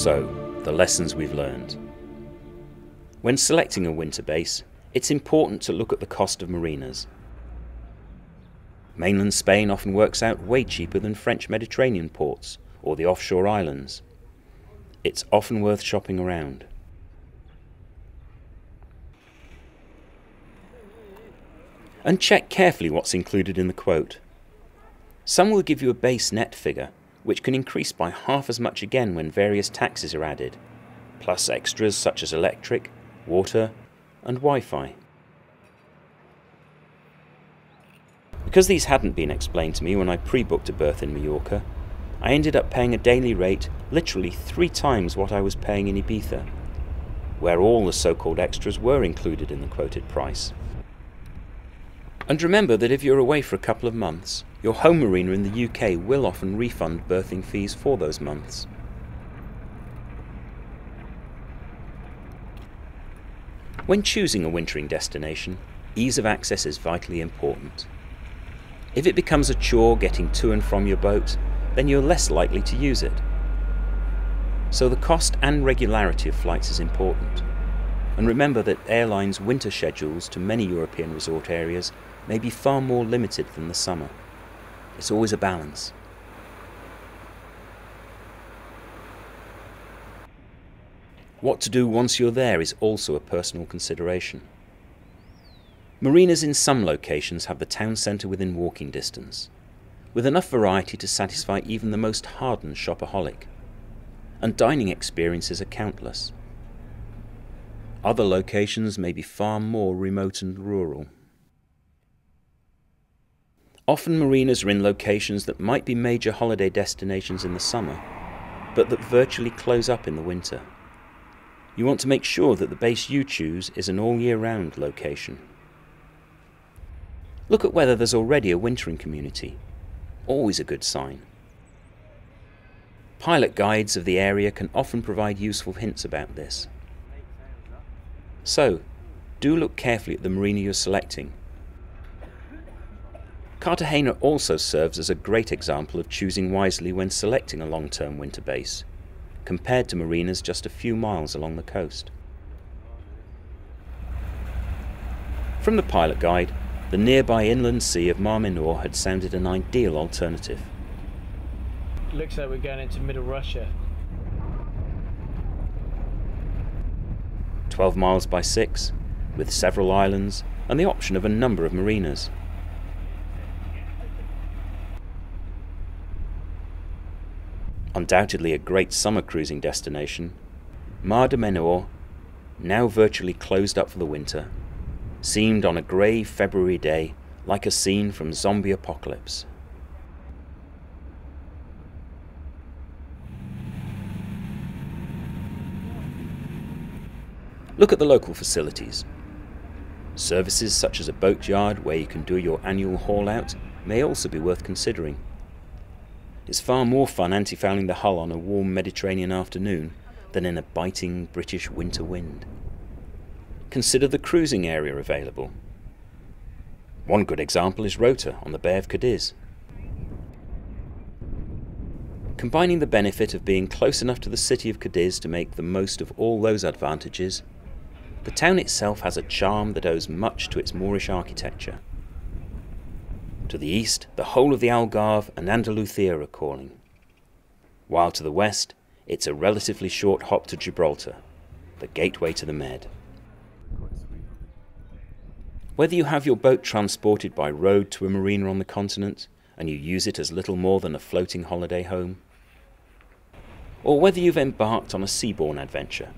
So, the lessons we've learned. When selecting a winter base, it's important to look at the cost of marinas. Mainland Spain often works out way cheaper than French Mediterranean ports or the offshore islands. It's often worth shopping around. And check carefully what's included in the quote. Some will give you a base net figure, which can increase by half as much again when various taxes are added, plus extras such as electric, water, and Wi-Fi. Because these hadn't been explained to me when I pre-booked a berth in Mallorca, I ended up paying a daily rate literally 3 times what I was paying in Ibiza, where all the so-called extras were included in the quoted price. And remember that if you're away for a couple of months, your home marina in the UK will often refund berthing fees for those months. When choosing a wintering destination, ease of access is vitally important. If it becomes a chore getting to and from your boat, then you're less likely to use it. So the cost and regularity of flights is important. And remember that airlines' winter schedules to many European resort areas may be far more limited than the summer. It's always a balance. What to do once you're there is also a personal consideration. Marinas in some locations have the town centre within walking distance, with enough variety to satisfy even the most hardened shopaholic. And dining experiences are countless. Other locations may be far more remote and rural. Often marinas are in locations that might be major holiday destinations in the summer, but that virtually close up in the winter. You want to make sure that the base you choose is an all-year-round location. Look at whether there's already a wintering community. Always a good sign. Pilot guides of the area can often provide useful hints about this. So, do look carefully at the marina you're selecting. Cartagena also serves as a great example of choosing wisely when selecting a long-term winter base, compared to marinas just a few miles along the coast. From the pilot guide, the nearby inland sea of Mar Menor had sounded an ideal alternative. It looks like we're going into middle Russia. 12 miles by 6, with several islands and the option of a number of marinas. Undoubtedly a great summer cruising destination, Mar Menor, now virtually closed up for the winter, seemed on a grey February day like a scene from zombie apocalypse. Look at the local facilities. Services such as a boat yard where you can do your annual haul out may also be worth considering. It's far more fun anti-fouling the hull on a warm Mediterranean afternoon than in a biting British winter wind. Consider the cruising area available. One good example is Rota on the Bay of Cadiz. Combining the benefit of being close enough to the city of Cadiz to make the most of all those advantages, the town itself has a charm that owes much to its Moorish architecture. To the east, the whole of the Algarve and Andalusia are calling, while to the west, it's a relatively short hop to Gibraltar, the gateway to the Med. Whether you have your boat transported by road to a marina on the continent, and you use it as little more than a floating holiday home, or whether you've embarked on a seaborne adventure,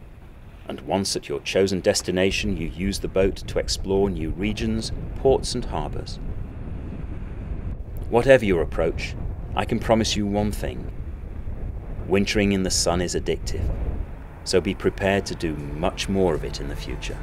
and once at your chosen destination you use the boat to explore new regions, ports and harbours. Whatever your approach, I can promise you one thing. Wintering in the sun is addictive, so be prepared to do much more of it in the future.